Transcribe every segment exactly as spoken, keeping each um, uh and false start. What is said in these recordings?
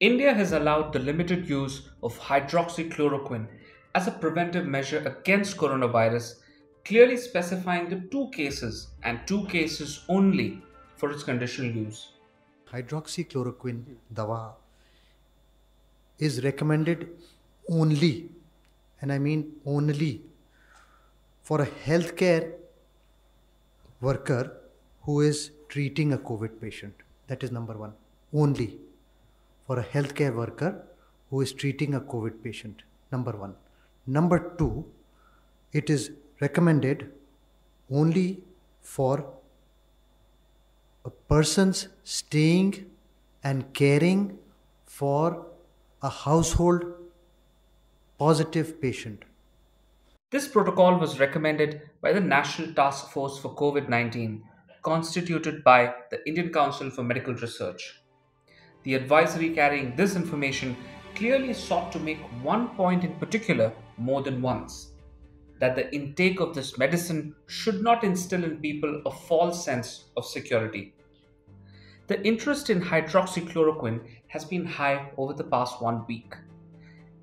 India has allowed the limited use of hydroxychloroquine as a preventive measure against coronavirus, clearly specifying the two cases and two cases only for its conditional use. Hydroxychloroquine dawa is recommended only, and I mean only, for a healthcare worker who is treating a COVID patient. That is number one. Only for a healthcare worker who is treating a COVID patient. Number one. Number two, it is recommended only for a person's staying and caring for a household positive patient. This protocol was recommended by the National Task Force for COVID nineteen, constituted by the Indian Council for Medical Research. The advisory carrying this information clearly sought to make one point in particular more than once, that the intake of this medicine should not instill in people a false sense of security. The interest in hydroxychloroquine has been high over the past one week.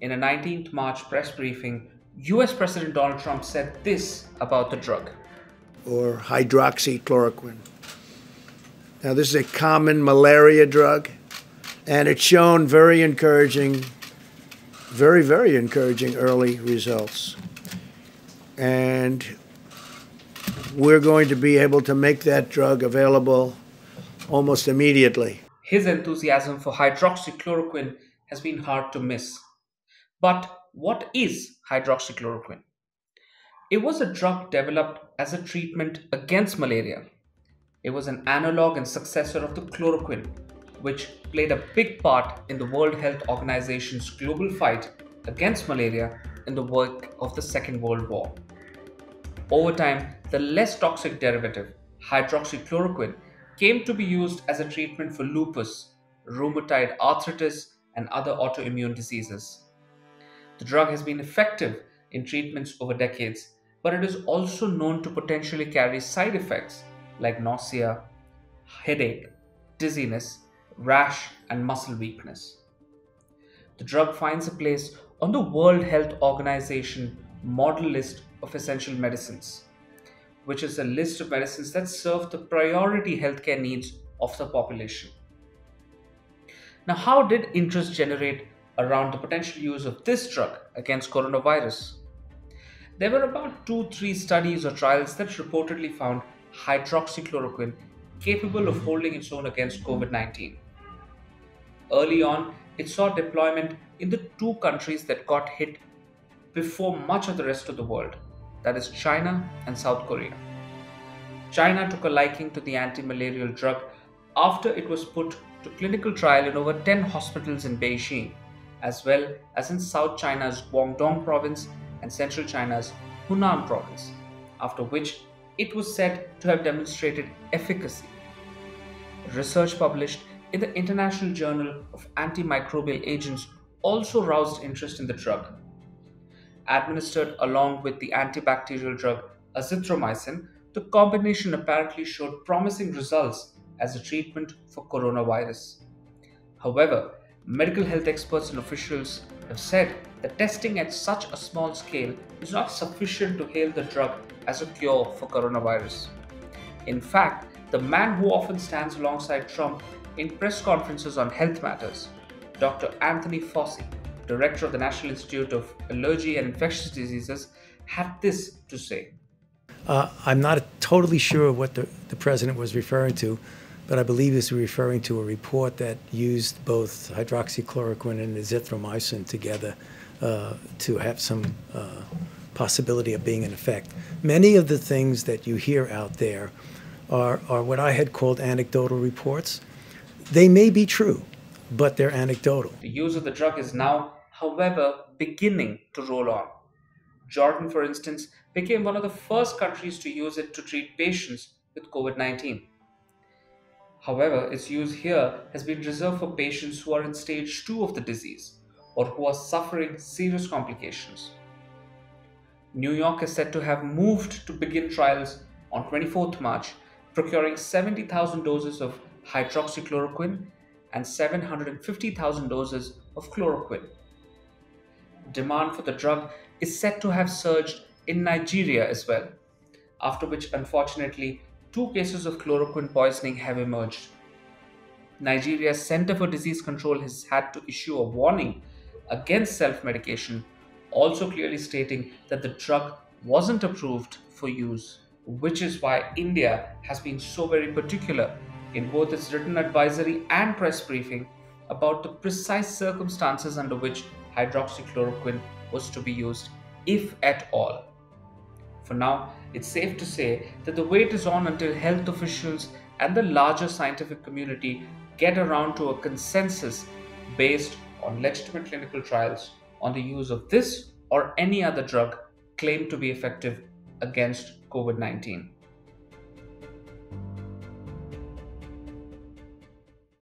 In a nineteenth of March press briefing, U S President Donald Trump said this about the drug. Or hydroxychloroquine. Now, this is a common malaria drug, and it's shown very encouraging, very, very encouraging early results. And we're going to be able to make that drug available almost immediately. His enthusiasm for hydroxychloroquine has been hard to miss. But what is hydroxychloroquine? It was a drug developed as a treatment against malaria. It was an analog and successor of the chloroquine, which played a big part in the World Health Organization's global fight against malaria in the wake of the Second World War. Over time, the less toxic derivative, hydroxychloroquine, came to be used as a treatment for lupus, rheumatoid arthritis, and other autoimmune diseases. The drug has been effective in treatments over decades, but it is also known to potentially carry side effects like nausea, headache, dizziness, rash, and muscle weakness. The drug finds a place on the World Health Organization model list of essential medicines, which is a list of medicines that serve the priority healthcare needs of the population. Now, how did interest generate around the potential use of this drug against coronavirus? There were about two, three studies or trials that reportedly found hydroxychloroquine capable of holding its own against COVID nineteen. Early on, it saw deployment in the two countries that got hit before much of the rest of the world, that is China and South Korea. China took a liking to the anti-malarial drug after it was put to clinical trial in over ten hospitals in Beijing, as well as in South China's Guangdong province and Central China's Hunan province, after which it was said to have demonstrated efficacy. Research published in the International Journal of Antimicrobial Agents also roused interest in the drug. Administered along with the antibacterial drug azithromycin, the combination apparently showed promising results as a treatment for coronavirus. However, medical health experts and officials have said that testing at such a small scale is not sufficient to hail the drug as a cure for coronavirus. In fact, the man who often stands alongside Trump in press conferences on health matters, Doctor Anthony Fauci, director of the National Institute of Allergy and Infectious Diseases, had this to say. Uh, I'm not totally sure what the, the president was referring to, but I believe he was referring to a report that used both hydroxychloroquine and azithromycin together uh, to have some uh, possibility of being in effect. Many of the things that you hear out there are, are what I had called anecdotal reports. They may be true, but they're anecdotal. The use of the drug is now, however, beginning to roll on. Jordan, for instance, became one of the first countries to use it to treat patients with COVID nineteen. However, its use here has been reserved for patients who are in stage two of the disease or who are suffering serious complications. New York is said to have moved to begin trials on the twenty-fourth of March, procuring seventy thousand doses of hydroxychloroquine and seven hundred fifty thousand doses of chloroquine. Demand for the drug is said to have surged in Nigeria as well, after which, unfortunately, two cases of chloroquine poisoning have emerged. Nigeria's Center for Disease Control has had to issue a warning against self-medication, also clearly stating that the drug wasn't approved for use, which is why India has been so very particular in both its written advisory and press briefing about the precise circumstances under which hydroxychloroquine was to be used, if at all. For now, it's safe to say that the wait is on until health officials and the larger scientific community get around to a consensus based on legitimate clinical trials on the use of this or any other drug claimed to be effective against COVID nineteen.